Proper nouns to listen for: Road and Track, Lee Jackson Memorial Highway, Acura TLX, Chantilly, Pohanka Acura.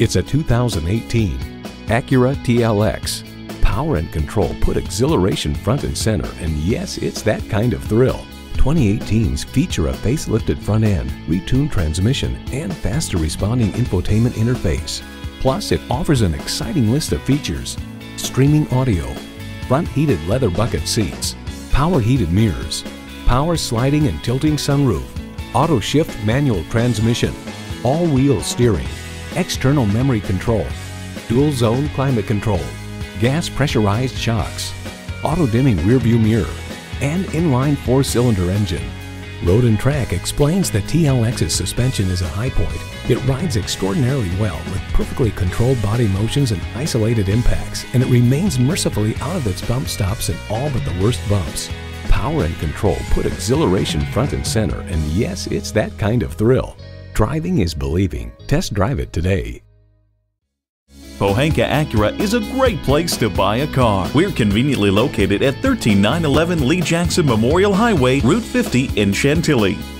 It's a 2018 Acura TLX. Power and control put exhilaration front and center, and yes, it's that kind of thrill. 2018s feature a facelifted front end, retuned transmission, and faster responding infotainment interface. Plus, it offers an exciting list of features: streaming audio, front heated leather bucket seats, power heated mirrors, power sliding and tilting sunroof, auto shift manual transmission, all-wheel steering, external memory control, dual zone climate control, gas pressurized shocks, auto-dimming rearview mirror, and inline four-cylinder engine. Road and Track explains that TLX's suspension is a high point. It rides extraordinarily well with perfectly controlled body motions and isolated impacts, and it remains mercifully out of its bump stops and all but the worst bumps. Power and control put exhilaration front and center, and yes, it's that kind of thrill. Driving is believing. Test drive it today. Pohanka Acura is a great place to buy a car. We're conveniently located at 13911 Lee Jackson Memorial Highway, Route 50 in Chantilly.